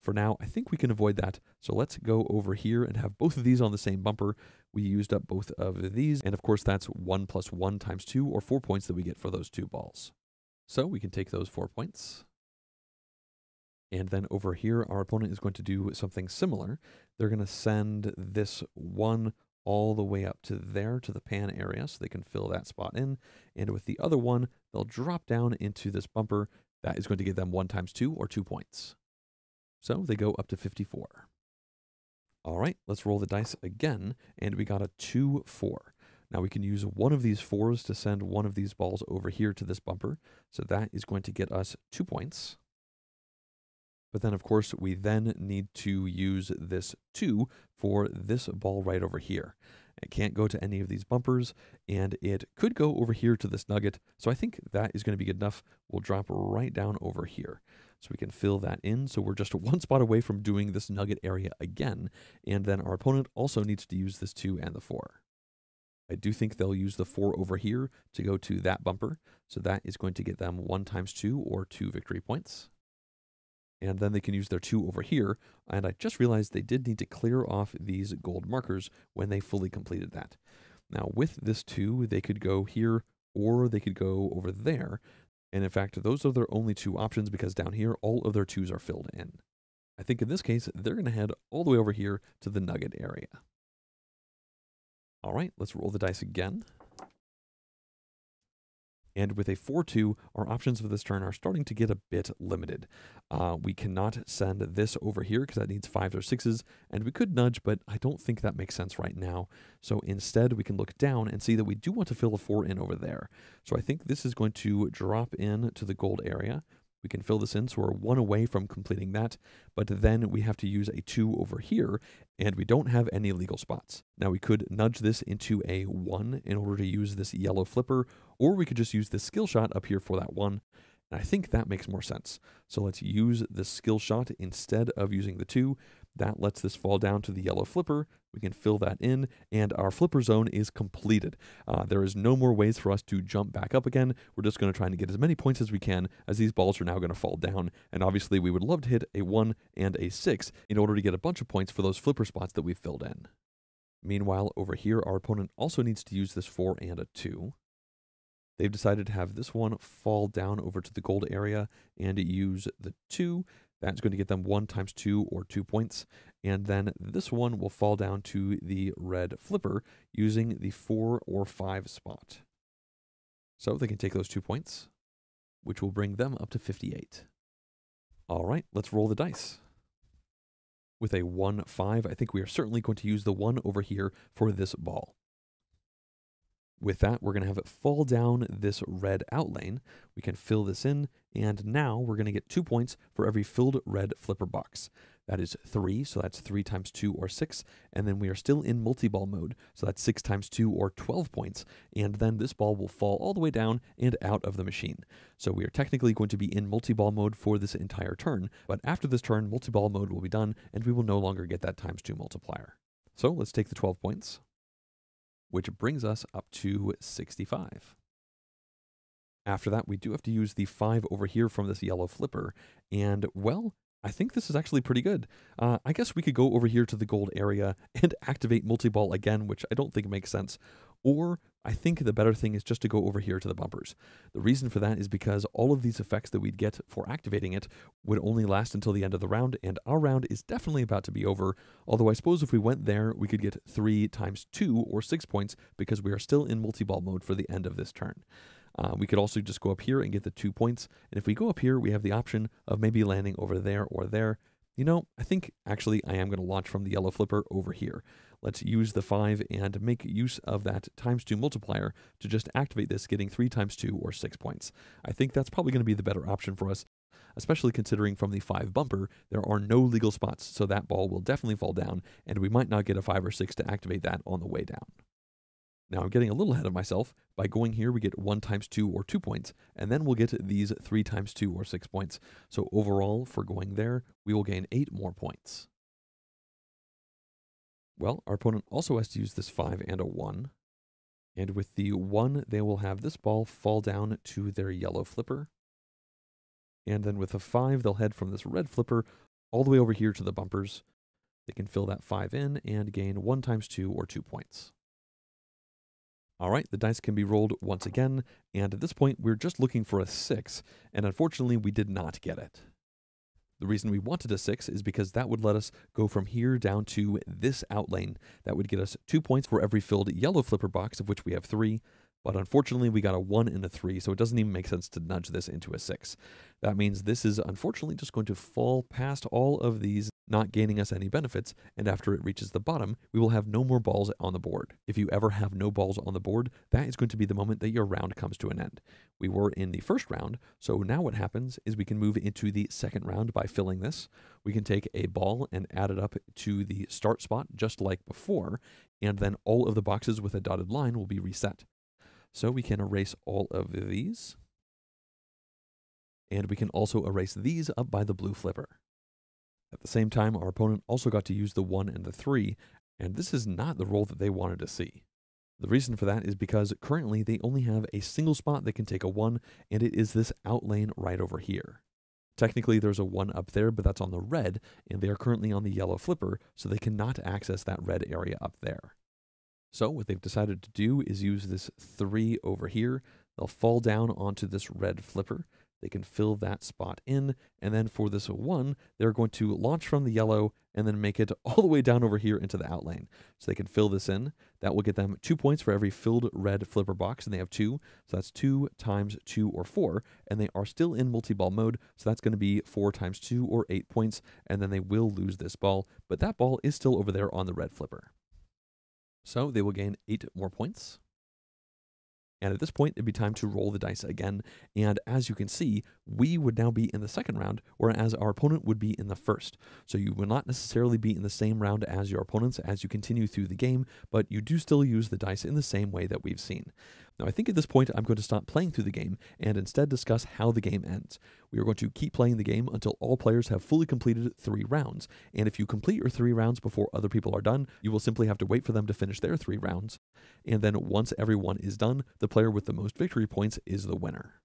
For now, I think we can avoid that, so let's go over here and have both of these on the same bumper. We used up both of these, and of course that's 1 plus 1 times 2, or 4 points that we get for those 2 balls. So we can take those 4 points. And then over here, our opponent is going to do something similar. They're going to send this 1 all the way up to there, to the pan area, so they can fill that spot in. And with the other 1, they'll drop down into this bumper. That is going to give them 1 times 2, or 2 points. So they go up to 54. All right, let's roll the dice again, and we got a 2 4. Now we can use one of these 4s to send one of these balls over here to this bumper. So that is going to get us 2 points. But then, of course, we then need to use this 2 for this ball right over here. It can't go to any of these bumpers, and it could go over here to this nugget, so I think that is going to be good enough. We'll drop right down over here, so we can fill that in, so we're just 1 spot away from doing this nugget area again, and then our opponent also needs to use this 2 and the 4. I do think they'll use the 4 over here to go to that bumper, so that is going to get them 1 times 2, or 2 victory points. and then they can use their 2 over here. And I just realized they did need to clear off these gold markers when they fully completed that. Now with this 2, they could go here or they could go over there. And in fact, those are their only 2 options because down here, all of their 2s are filled in. I think in this case, they're going to head all the way over here to the nugget area. All right, let's roll the dice again. And with a 4-2, our options for this turn are starting to get a bit limited. We cannot send this over here because that needs 5s or 6s, and we could nudge, but I don't think that makes sense right now. So instead, we can look down and see that we do want to fill a 4 in over there. So I think this is going to drop in to the gold area. We can fill this in, so we're 1 away from completing that, but then we have to use a 2 over here, and we don't have any legal spots. Now we could nudge this into a 1 in order to use this yellow flipper, or we could just use this skill shot up here for that 1, and I think that makes more sense. So let's use the skill shot instead of using the 2. That lets this fall down to the yellow flipper. We can fill that in, and our flipper zone is completed. There is no more ways for us to jump back up again. We're just going to try and get as many points as we can, as these balls are now going to fall down. And obviously, we would love to hit a 1 and a 6 in order to get a bunch of points for those flipper spots that we filled in. Meanwhile, over here, our opponent also needs to use this 4 and a 2. They've decided to have this 1 fall down over to the gold area and use the 2. That's going to get them 1 times 2 or 2 points. And then this 1 will fall down to the red flipper using the 4 or 5 spot. So they can take those 2 points, which will bring them up to 58. All right, let's roll the dice. With a 1-5, I think we are certainly going to use the 1 over here for this ball. With that, we're going to have it fall down this red outlane. We can fill this in, and now we're going to get 2 points for every filled red flipper box. That is 3, so that's 3 times 2 or 6, and then we are still in multi-ball mode, so that's 6 times 2 or 12 points, and then this ball will fall all the way down and out of the machine. So we are technically going to be in multi-ball mode for this entire turn, but after this turn, multi-ball mode will be done, and we will no longer get that ×2 multiplier. So let's take the 12 points, which brings us up to 65. After that, we do have to use the 5 over here from this yellow flipper, and, well, I think this is actually pretty good. I guess we could go over here to the gold area and activate multi-ball again, which I don't think makes sense, or I think the better thing is just to go over here to the bumpers. The reason for that is because all of these effects that we'd get for activating it would only last until the end of the round, and our round is definitely about to be over, although I suppose if we went there, we could get 3 times 2 or 6 points because we are still in multi-ball mode for the end of this turn. We could also just go up here and get the 2 points, and if we go up here, we have the option of maybe landing over there or there. You know, I think actually I am going to launch from the yellow flipper over here. Let's use the 5 and make use of that ×2 multiplier to just activate this, getting 3 times 2 or 6 points. I think that's probably going to be the better option for us, especially considering from the 5 bumper, there are no legal spots, so that ball will definitely fall down, and we might not get a 5 or 6 to activate that on the way down. Now I'm getting a little ahead of myself. By going here, we get 1 times 2 or 2 points, and then we'll get these 3 times 2 or 6 points. So overall, for going there, we will gain 8 more points. Well, our opponent also has to use this 5 and a 1. And with the 1, they will have this ball fall down to their yellow flipper. And then with a 5, they'll head from this red flipper all the way over here to the bumpers. They can fill that 5 in and gain 1 times 2 or 2 points. All right, the dice can be rolled once again, and at this point, we're just looking for a 6, and unfortunately, we did not get it. The reason we wanted a 6 is because that would let us go from here down to this outlane. That would get us 2 points for every filled yellow flipper box, of which we have 3, but unfortunately, we got a 1 and a 3, so it doesn't even make sense to nudge this into a 6. That means this is unfortunately just going to fall past all of these, not gaining us any benefits, and after it reaches the bottom, we will have no more balls on the board. If you ever have no balls on the board, that is going to be the moment that your round comes to an end. We were in the first round, so now what happens is we can move into the second round by filling this. We can take a ball and add it up to the start spot just like before, and then all of the boxes with a dotted line will be reset. So we can erase all of these, and we can also erase these up by the blue flipper. At the same time, our opponent also got to use the 1 and the 3, and this is not the roll that they wanted to see. The reason for that is because currently they only have a single spot that can take a 1, and it is this outlane right over here. Technically, there's a one up there, but that's on the red, and they are currently on the yellow flipper, so they cannot access that red area up there. So what they've decided to do is use this 3 over here. They'll fall down onto this red flipper. They can fill that spot in, and then for this 1, they're going to launch from the yellow and then make it all the way down over here into the out lane. So they can fill this in. That will get them 2 points for every filled red flipper box, and they have 2, so that's 2 times 2 or 4, and they are still in multi-ball mode, so that's going to be 4 times 2 or 8 points, and then they will lose this ball, but that ball is still over there on the red flipper. So they will gain 8 more points. And at this point, it'd be time to roll the dice again. And as you can see, we would now be in the second round, whereas our opponent would be in the first. So you will not necessarily be in the same round as your opponents as you continue through the game, but you do still use the dice in the same way that we've seen. Now, I think at this point, I'm going to stop playing through the game and instead discuss how the game ends. We are going to keep playing the game until all players have fully completed 3 rounds. And if you complete your 3 rounds before other people are done, you will simply have to wait for them to finish their 3 rounds. And then once everyone is done, the player with the most victory points is the winner.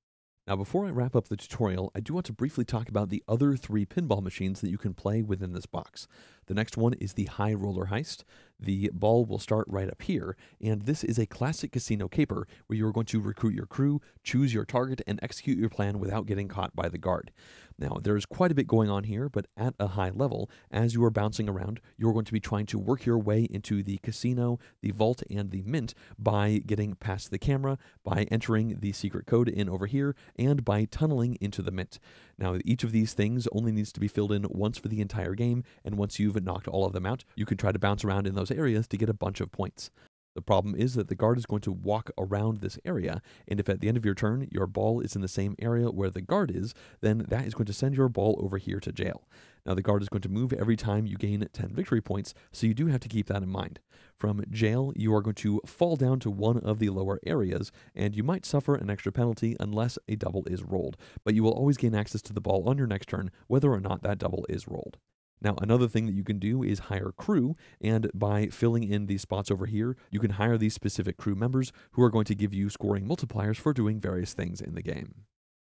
Now, before I wrap up the tutorial, I do want to briefly talk about the other 3 pinball machines that you can play within this box. The next one is the High Roller Heist. The ball will start right up here, and this is a classic casino caper where you are going to recruit your crew, choose your target, and execute your plan without getting caught by the guard. Now, there's quite a bit going on here, but at a high level, as you are bouncing around, you're going to be trying to work your way into the casino, the vault, and the mint by getting past the camera, by entering the secret code in over here, and by tunneling into the mint. Now, each of these things only needs to be filled in once for the entire game, and once you've knocked all of them out, you can try to bounce around in those areas to get a bunch of points. The problem is that the guard is going to walk around this area, and if at the end of your turn your ball is in the same area where the guard is, then that is going to send your ball over here to jail. Now, the guard is going to move every time you gain 10 victory points, so you do have to keep that in mind. From jail, you are going to fall down to one of the lower areas, and you might suffer an extra penalty unless a double is rolled, but you will always gain access to the ball on your next turn, whether or not that double is rolled. Now, another thing that you can do is hire crew, and by filling in these spots over here, you can hire these specific crew members who are going to give you scoring multipliers for doing various things in the game.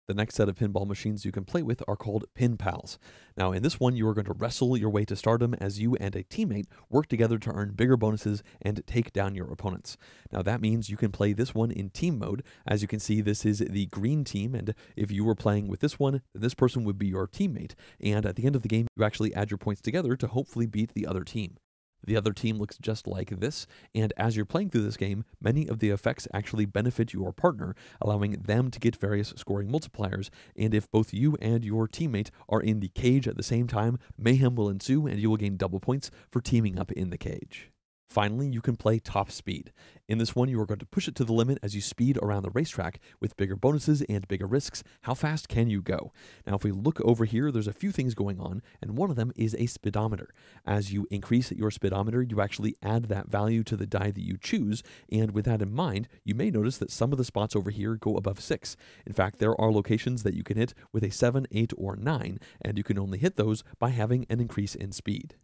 The next set of pinball machines you can play with are called Pin Pals. Now, in this one, you are going to wrestle your way to stardom as you and a teammate work together to earn bigger bonuses and take down your opponents. Now, that means you can play this one in team mode. As you can see, this is the green team, and if you were playing with this one, then this person would be your teammate. And at the end of the game, you actually add your points together to hopefully beat the other team. The other team looks just like this, and as you're playing through this game, many of the effects actually benefit your partner, allowing them to get various scoring multipliers, and if both you and your teammate are in the cage at the same time, mayhem will ensue and you will gain double points for teaming up in the cage. Finally, you can play Top Speed. In this one, you are going to push it to the limit as you speed around the racetrack with bigger bonuses and bigger risks. How fast can you go? Now, if we look over here, there's a few things going on, and one of them is a speedometer. As you increase your speedometer, you actually add that value to the die that you choose, and with that in mind, you may notice that some of the spots over here go above 6. In fact, there are locations that you can hit with a 7, 8, or 9, and you can only hit those by having an increase in speed.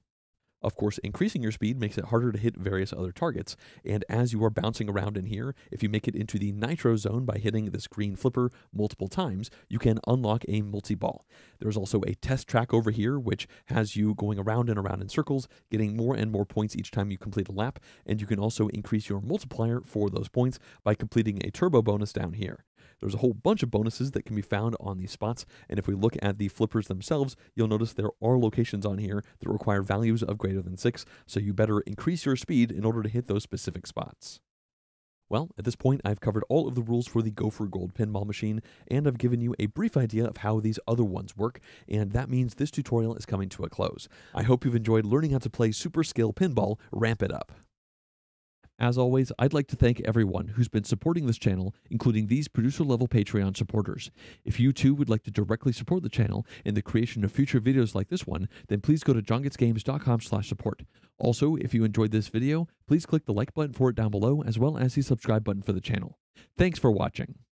Of course, increasing your speed makes it harder to hit various other targets, and as you are bouncing around in here, if you make it into the nitro zone by hitting this green flipper multiple times, you can unlock a multi-ball. There's also a test track over here, which has you going around and around in circles, getting more and more points each time you complete a lap, and you can also increase your multiplier for those points by completing a turbo bonus down here. There's a whole bunch of bonuses that can be found on these spots, and if we look at the flippers themselves, you'll notice there are locations on here that require values of greater than 6, so you better increase your speed in order to hit those specific spots. Well, at this point, I've covered all of the rules for the Go for Gold pinball machine, and I've given you a brief idea of how these other ones work, and that means this tutorial is coming to a close. I hope you've enjoyed learning how to play Super-Skill Pinball Ramp It Up! As always, I'd like to thank everyone who's been supporting this channel, including these producer-level Patreon supporters. If you too would like to directly support the channel and the creation of future videos like this one, then please go to JonGetsGames.com/support. Also, if you enjoyed this video, please click the like button for it down below, as well as the subscribe button for the channel. Thanks for watching.